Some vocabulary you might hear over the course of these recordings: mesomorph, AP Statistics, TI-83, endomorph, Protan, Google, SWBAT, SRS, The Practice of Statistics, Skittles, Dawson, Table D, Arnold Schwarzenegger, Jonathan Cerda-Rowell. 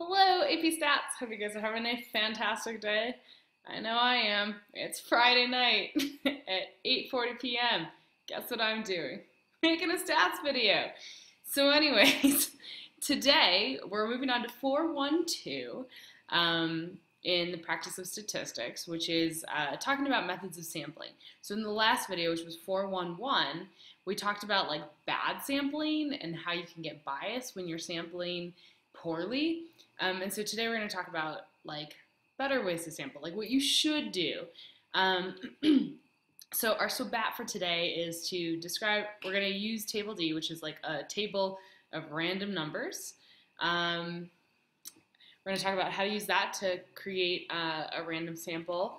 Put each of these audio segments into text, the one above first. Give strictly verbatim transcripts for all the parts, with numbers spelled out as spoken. Hello, A P Stats. Hope you guys are having a fantastic day. I know I am. It's Friday night at eight forty p m Guess what I'm doing? Making a stats video. So anyways, today we're moving on to four one two um, in The Practice of Statistics, which is uh, talking about methods of sampling. So in the last video, which was four one one, we talked about like bad sampling and how you can get biased when you're sampling poorly. Um, and so today we're going to talk about like better ways to sample, like what you should do. Um, so our S W B A T for today is to describe, we're going to use Table D, which is like a table of random numbers. Um, we're going to talk about how to use that to create uh, a random sample.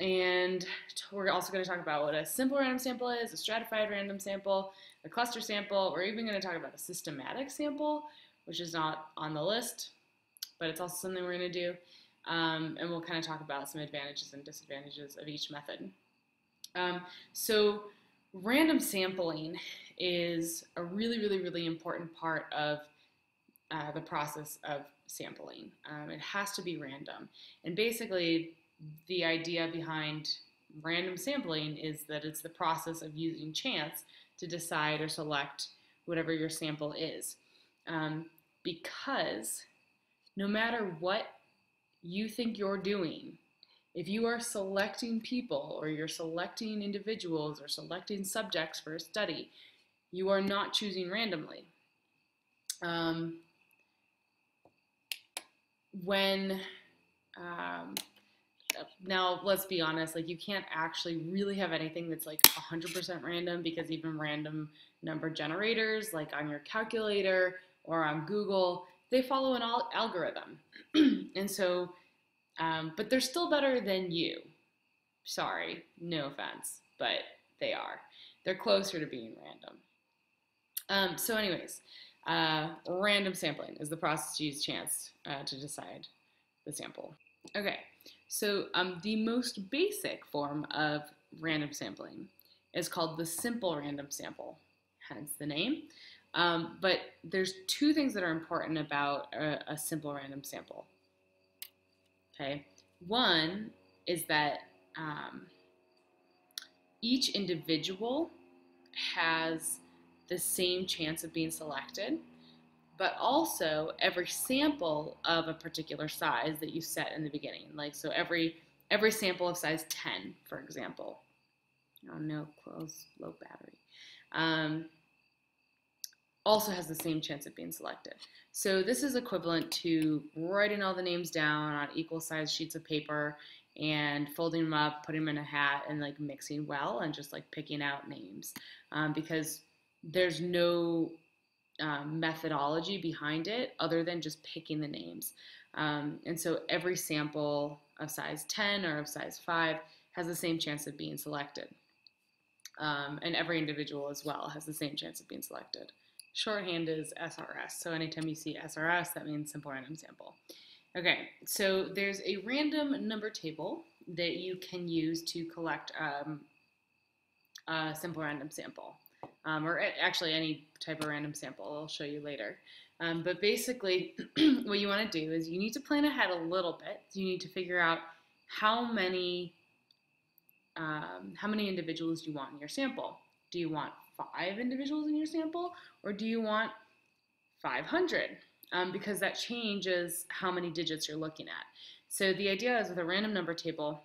And we're also going to talk about what a simple random sample is, a stratified random sample, a cluster sample. We're even going to talk about a systematic sample, which is not on the list, but it's also something we're going to do. Um, and we'll kind of talk about some advantages and disadvantages of each method. Um, so random sampling is a really, really, really important part of uh, the process of sampling. Um, it has to be random. And basically, the idea behind random sampling is that it's the process of using chance to decide or select whatever your sample is. Um, because no matter what you think you're doing, if you are selecting people or you're selecting individuals or selecting subjects for a study, you are not choosing randomly. Um, when, um, now let's be honest, like you can't actually really have anything that's like one hundred percent random, because even random number generators like on your calculator or on Google, they follow an al algorithm. And so, um, but they're still better than you. Sorry, no offense, but they are. They're closer to being random. Um, so anyways, uh, random sampling is the process to use chance uh, to decide the sample. Okay, so um, the most basic form of random sampling is called the simple random sample, hence the name. Um, but there's two things that are important about a, a simple random sample. Okay, one is that um, each individual has the same chance of being selected, but also every sample of a particular size that you set in the beginning. Like, so every every sample of size ten, for example. Oh no, close, low battery. Um, also has the same chance of being selected. So this is equivalent to writing all the names down on equal size sheets of paper and folding them up, putting them in a hat, and like mixing well and just like picking out names, um, because there's no um, methodology behind it other than just picking the names. Um, and so every sample of size ten or of size five has the same chance of being selected. Um, and every individual as well has the same chance of being selected. Shorthand is S R S, so anytime you see S R S, that means simple random sample. Okay, so there's a random number table that you can use to collect um, a simple random sample, um, or actually any type of random sample. I'll show you later. Um, but basically, what you want to do is you need to plan ahead a little bit. You need to figure out how many um, how many individuals you want in your sample. Do you want five individuals in your sample, or do you want five hundred? Um, because that changes how many digits you're looking at. So the idea is with a random number table,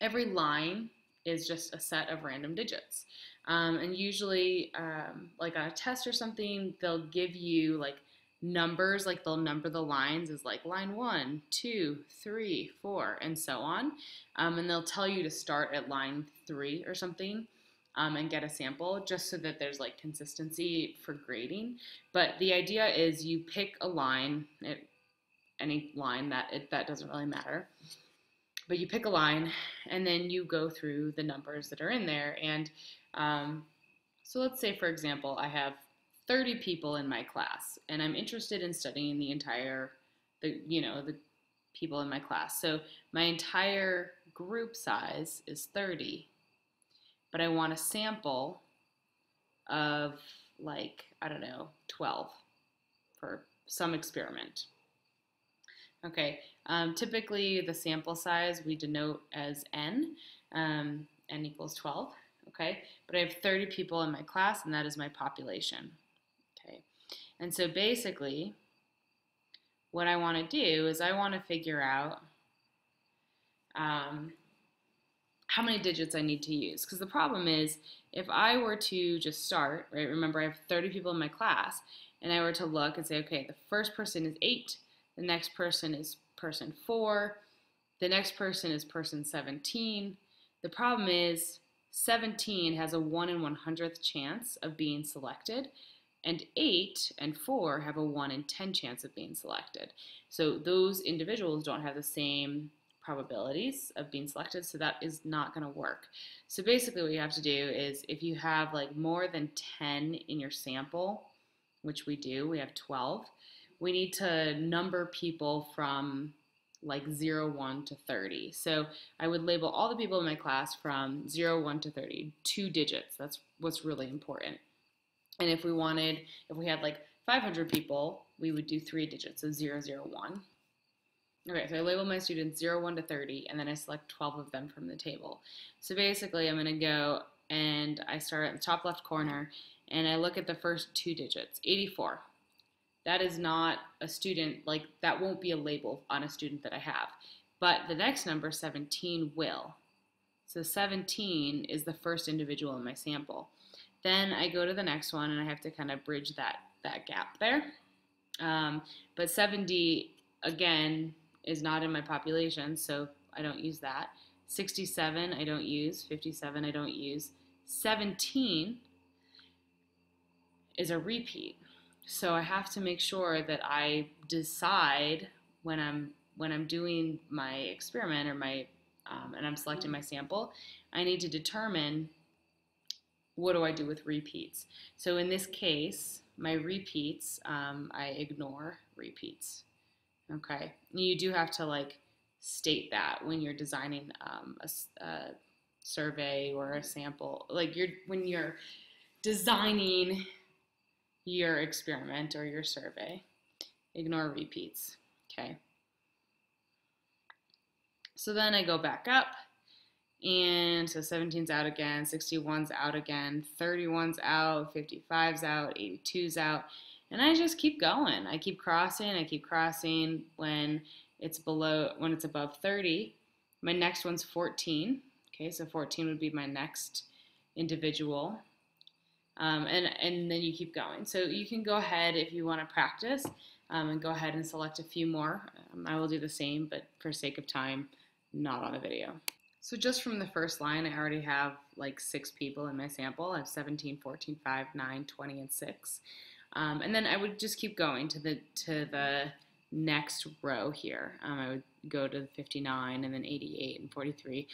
every line is just a set of random digits. Um, and usually, um, like on a test or something, they'll give you like numbers, like they'll number the lines as like line one, two, three, four, and so on. Um, and they'll tell you to start at line three or something. Um, and get a sample, just so that there's like consistency for grading. But the idea is you pick a line, it, any line that it, that doesn't really matter, but you pick a line and then you go through the numbers that are in there. And um, so let's say, for example, I have thirty people in my class and I'm interested in studying the entire, the you know, the people in my class. So my entire group size is thirty. But I want a sample of like, I don't know, twelve for some experiment. Okay, um, typically the sample size we denote as n, um, n equals twelve, okay? But I have thirty people in my class, and that is my population, okay? And so basically, what I want to do is I want to figure out um, how many digits I need to use. Because the problem is, if I were to just start, right, remember I have thirty people in my class, and I were to look and say, okay, the first person is eight, the next person is person four, the next person is person seventeen. The problem is seventeen has a one in one hundredth chance of being selected, and eight and four have a one in ten chance of being selected. So those individuals don't have the same probabilities of being selected, so that is not going to work. So basically what you have to do is if you have like more than ten in your sample, which we do, we have twelve, we need to number people from like zero, one to thirty. So I would label all the people in my class from zero, one to thirty, two digits. That's what's really important. And if we wanted, if we had like five hundred people, we would do three digits, so zero, zero, one. Okay, so I label my students zero, one to thirty, and then I select twelve of them from the table. So basically I'm going to go and I start at the top left corner and I look at the first two digits, eighty-four. That is not a student, like that won't be a label on a student that I have. But the next number, seventeen, will. So seventeen is the first individual in my sample. Then I go to the next one and I have to kind of bridge that, that gap there. Um, but seventy, again, is not in my population, so I don't use that. sixty-seven, I don't use. fifty-seven, I don't use. seventeen is a repeat. So I have to make sure that I decide when I'm when I'm doing my experiment or my um, and I'm selecting my sample, I need to determine what do I do with repeats. So in this case, my repeats, um, I ignore repeats. Okay, you do have to like state that when you're designing um, a, a survey or a sample, like you're when you're designing your experiment or your survey. Ignore repeats, okay? So then I go back up, and so seventeen's out again, sixty-one's out again, thirty-one's out, fifty-five's out, eighty-two's out, and I just keep going. I keep crossing, I keep crossing. When it's below, when it's above thirty, my next one's fourteen, okay? So fourteen would be my next individual. Um, and, and then you keep going. So you can go ahead if you want to practice um, and go ahead and select a few more. Um, I will do the same, but for sake of time, not on a video. So just from the first line, I already have like six people in my sample. I have seventeen, fourteen, five, nine, twenty, and six. Um, and then I would just keep going to the, to the next row here. Um, I would go to fifty-nine and then eighty-eight and forty-three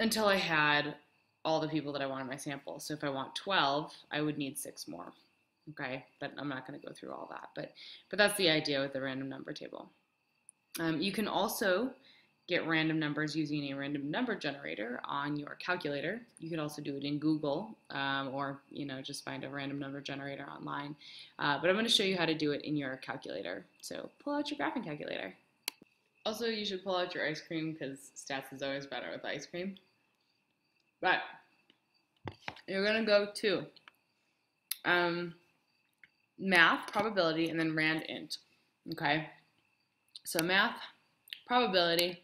until I had all the people that I want in my sample. So if I want twelve, I would need six more, okay? But I'm not gonna go through all that, but, but that's the idea with the random number table. Um, you can also get random numbers using a random number generator on your calculator. You could also do it in Google um, or, you know, just find a random number generator online. Uh, but I'm gonna show you how to do it in your calculator. So pull out your graphing calculator. Also, you should pull out your ice cream because stats is always better with ice cream. But you're going to go to um, math, probability, and then rand int, okay? So math, probability,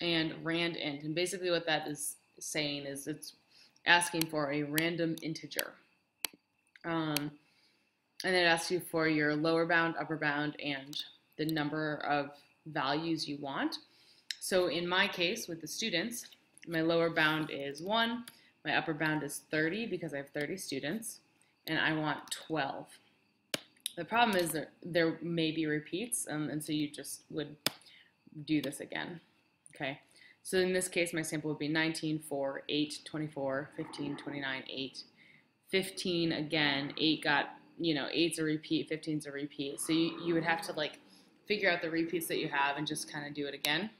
and rand int. And basically what that is saying is it's asking for a random integer. Um, and it asks you for your lower bound, upper bound, and the number of values you want. So in my case with the students, my lower bound is one, my upper bound is thirty because I have thirty students, and I want twelve. The problem is that there may be repeats, um, and so you just would do this again, okay? So in this case, my sample would be nineteen, four, eight, twenty-four, fifteen, twenty-nine, eight, fifteen again. eight got, you know, eight's a repeat, fifteen's a repeat. So you, you would have to, like, figure out the repeats that you have and just kind of do it again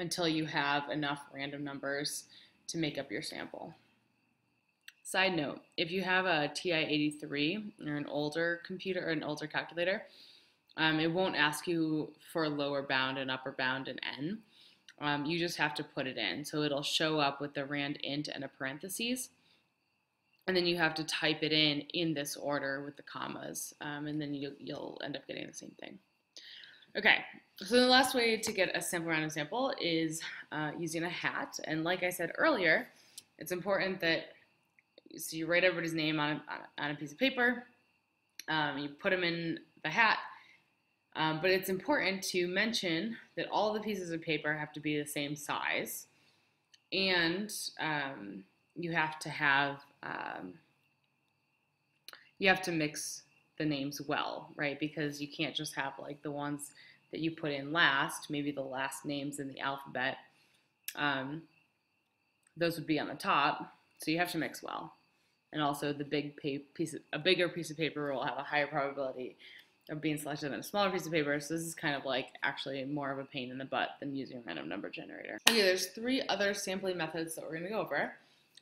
until you have enough random numbers to make up your sample. Side note, if you have a T I eighty-three or an older computer or an older calculator, Um, it won't ask you for a lower bound, an upper bound, an N. Um, you just have to put it in. So it'll show up with the rand int and a parentheses. And then you have to type it in in this order with the commas. Um, and then you, you'll end up getting the same thing. Okay, so the last way to get a simple random sample is uh, using a hat. And like I said earlier, it's important that so you write everybody's name on a, on a piece of paper. Um, you put them in the hat. Um, but it's important to mention that all the pieces of paper have to be the same size, and um, you have to have um, you have to mix the names well, right? Because you can't just have like the ones that you put in last, maybe the last names in the alphabet. Um, those would be on the top, so you have to mix well. And also, the big pa piece, of, a bigger piece of paper will have a higher probability of being selected on a smaller piece of paper, so this is kind of like actually more of a pain in the butt than using a random number generator. Okay, there's three other sampling methods that we're going to go over.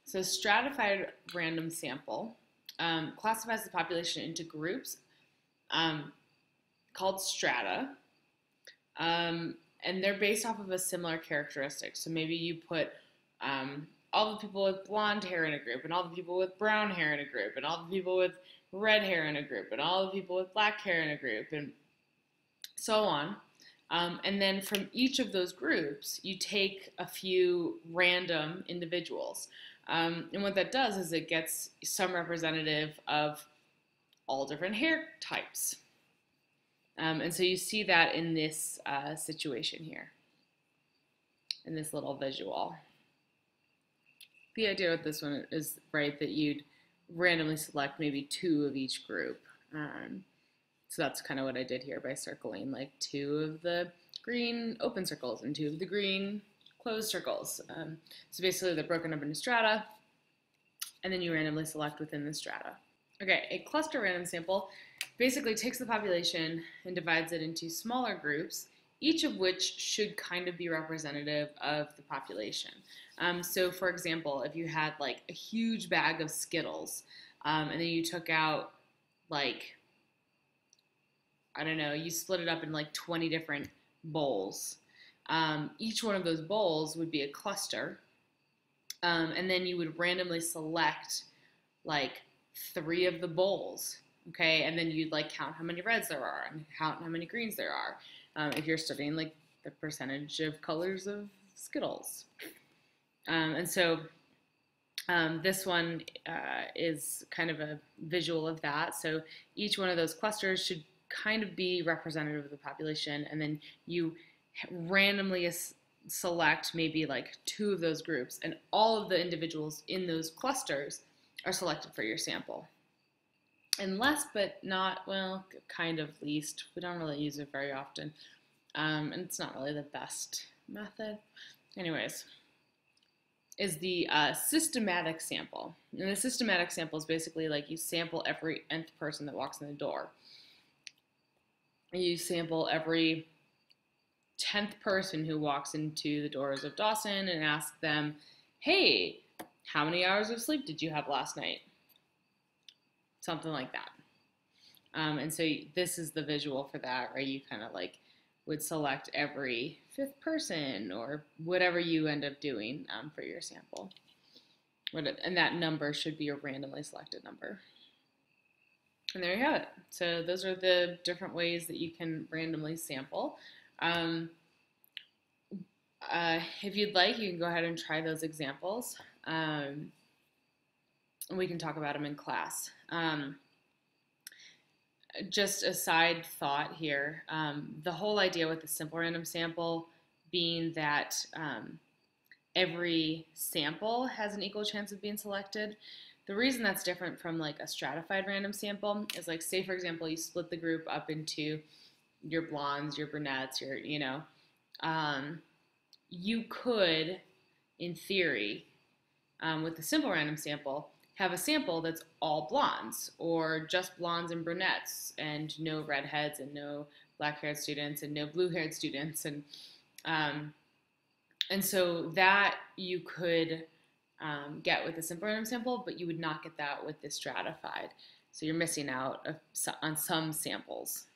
So stratified random sample um, classifies the population into groups um, called strata, um, and they're based off of a similar characteristic. So maybe you put um, all the people with blonde hair in a group, and all the people with brown hair in a group, and all the people with red hair in a group, and all the people with black hair in a group, and so on. Um, and then from each of those groups, you take a few random individuals. Um, and what that does is it gets some representative of all different hair types. Um, and so you see that in this uh, situation here, in this little visual. The idea with this one is, right, that you'd randomly select maybe two of each group. Um, so that's kind of what I did here by circling like two of the green open circles and two of the green closed circles. Um, so basically they're broken up into strata, and then you randomly select within the strata. Okay, a cluster random sample basically takes the population and divides it into smaller groups, each of which should kind of be representative of the population. Um, so for example, if you had like a huge bag of Skittles, um, and then you took out like, I don't know, you split it up in like twenty different bowls. Um, each one of those bowls would be a cluster. Um, and then you would randomly select like three of the bowls, okay? And then you'd like count how many reds there are and count how many greens there are. Um, if you're studying like the percentage of colors of Skittles. Um, and so um, this one uh, is kind of a visual of that. So each one of those clusters should kind of be representative of the population, and then you randomly select maybe like two of those groups, and all of the individuals in those clusters are selected for your sample. And last but not, well, kind of least, we don't really use it very often, um, and it's not really the best method. Anyways, is the uh, systematic sample. And the systematic sample is basically like you sample every nth person that walks in the door. You sample every tenth person who walks into the doors of Dawson and ask them, hey, how many hours of sleep did you have last night? Something like that. Um, and so you, this is the visual for that, right? You kind of like would select every fifth person or whatever you end up doing um, for your sample. And that number should be a randomly selected number. And there you have it. So those are the different ways that you can randomly sample. Um, uh, if you'd like, you can go ahead and try those examples. Um, And we can talk about them in class. Um, just a side thought here, um, the whole idea with the simple random sample being that um, every sample has an equal chance of being selected. The reason that's different from like a stratified random sample is like, say for example, you split the group up into your blondes, your brunettes, your, you know, um, you could, in theory, um, with the simple random sample, have a sample that's all blondes or just blondes and brunettes and no redheads and no black-haired students and no blue-haired students. And um, and so that you could um, get with a simple random sample, but you would not get that with the stratified. So you're missing out on some samples.